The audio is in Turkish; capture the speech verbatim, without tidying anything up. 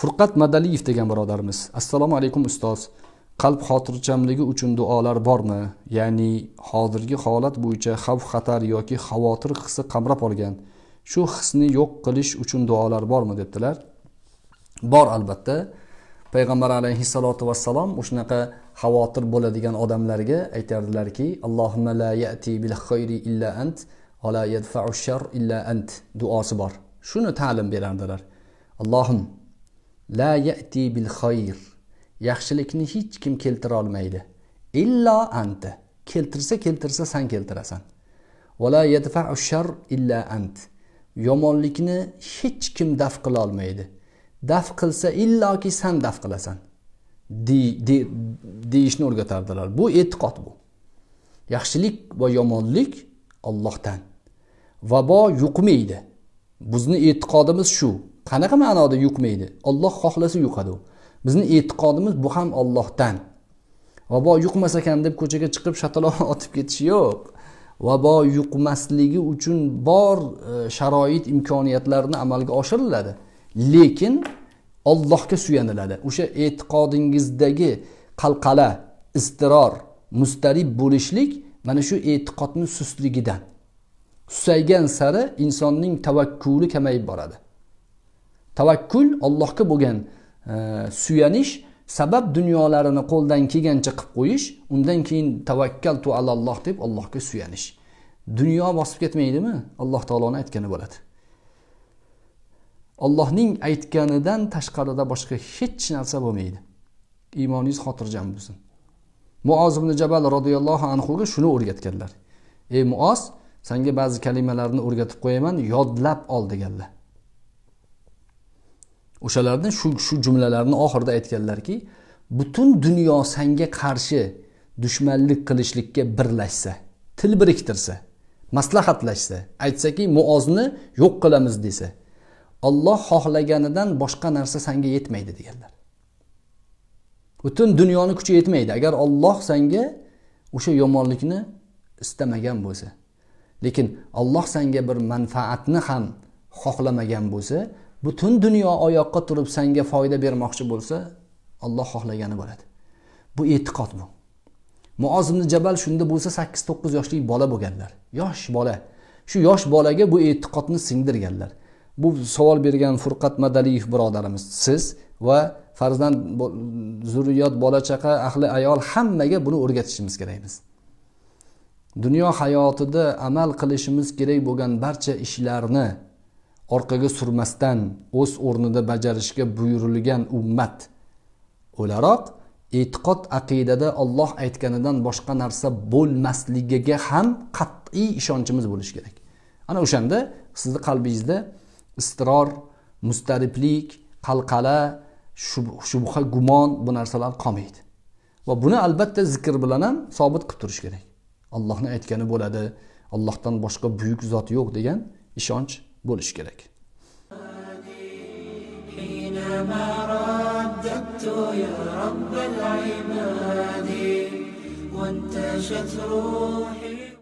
Furkat Medaliyev degan birodarimiz. Assalomu alaykum ustoz. Qalb xotirjamligi uchun duolar bormi? Ya'ni hozirgi holat bo'yicha xavf xatar yoki xavotir hissi qamrab olgan. Shu hissni yo'q qilish uchun duolar bormi debdilar? Bor albatta. Payg'ambar alayhissalatu vassalom o'shanaqa xavotir bo'ladigan odamlarga aytardilarki, Allohumma la ya'ti bil khayri illa ant va la yadfa'u shar illa ant duosi bor. Shuni ta'lim berardilar. Allohum la ya'ti bil khayr, yaxshilikni hech kim keltira olmaydi. Illa anta, keltirsa keltirsa sen keltirasan. Va la yadfa'u shar illa ant, yomonlikni hech kim daf qila olmaydi. Daf qilsa illaki sen daf qilasan deyishni o'rgatardilar. Bu e'tiqod bu. Yaxshilik va yomonlik Allohdan. Vabo yuqmaydi. Bizni e'tiqodimiz shu. Qanaqa ma'noda yuqmaydi? Alloh xohlasa yuqadi. Bizni e'tiqodimiz bu ham Allohdan. Vabo yuqmas ekan deb ko'chaga chiqib shataloq otib ketish yo'q. Vabo yuqmasligi uchun bor sharoit, imkoniyatlarni amalga oshiriladi. Lekin Allohga suyaniladi. O'sha e'tiqodingizdagi qalqala, istiror, mustarib bo'lishlik mana shu e'tiqodning sustligidan. Susaygan sari insonning tavakkuli kamayib boradi. Tavakkul Allohga bo'lgan e, suyanish, sabab dunyolarini qo'ldan kelgancha qilib qo'yish, undan keyin tavakkaltu alalloh deb Allohga suyanish. Dunyo bosib ketmaydimi? Alloh taoloning aytgani bo'ladi. Allohning aytganidan tashqarida boshqa hech narsa bo'lmaydi. Iymoningiz xotirjam bo'lsin. Muaz ibn Jabal radhiyallohu anhu ga shuni o'rgatganlar. Ey Muaz, senga ba'zi kalimalarni o'rgatib qo'yaman, yodlab ol deganlar. O'shalardan shu shu jumlalarni oxirida aytganlarki, butun dunyo senga qarshi dushmanlik qilishlikka birlashsa, til biriktirsa, maslahatlashsa, aytsaki Muazni yo'q qilamiz desa, Alloh xohlaganidan boshqa narsa senga yetmaydi deganlar. Butun dunyoni kuchi yetmaydi agar Alloh senga o'sha yomonlikni istamagan bo'lsa. Lekin Alloh senga bir manfaatni ham xohlamagan bo'lsa, butun dunyo oyoqqa turib senga foyda bermoqchi bo'lsa, Alloh xohlagani bo'ladi. Bu e'tiqod bu. Muaz ibn Jabal shunda bo'lsa sakkiz to'qqiz yoshli bola bo'lganlar. Yosh bola. Shu yosh bolaga bu e'tiqodni singdirganlar. Bu savol bergan Furkat Medaliyev birodarimiz, siz va farzand zurriyot, bola chaqa, ahli ayol hammaga buni o'rgatishimiz kerakmiz. Dunyo hayotida amal qilishimiz kerak bo'lgan barcha ishlarni orqaga surmasdan o'z o'rnida bajarishga buyurilgan ummat o'laroq e'tiqod, aqidada Alloh aytganidan boshqa narsa bo'lmasligiga ham qat'iy ishonchimiz bo'lishi kerak. Ana o'shanda sizning qalbingizda istiror, mustariblik, qalqala, shubha, gumon bu narsalar qolmaydi. Va buni albatta zikr bilan ham sabit qilib turish kerak. Allohni aytgani bo'ladi, Allohdan boshqa buyuk zot yo'q degan ishonch bo'lish kerak.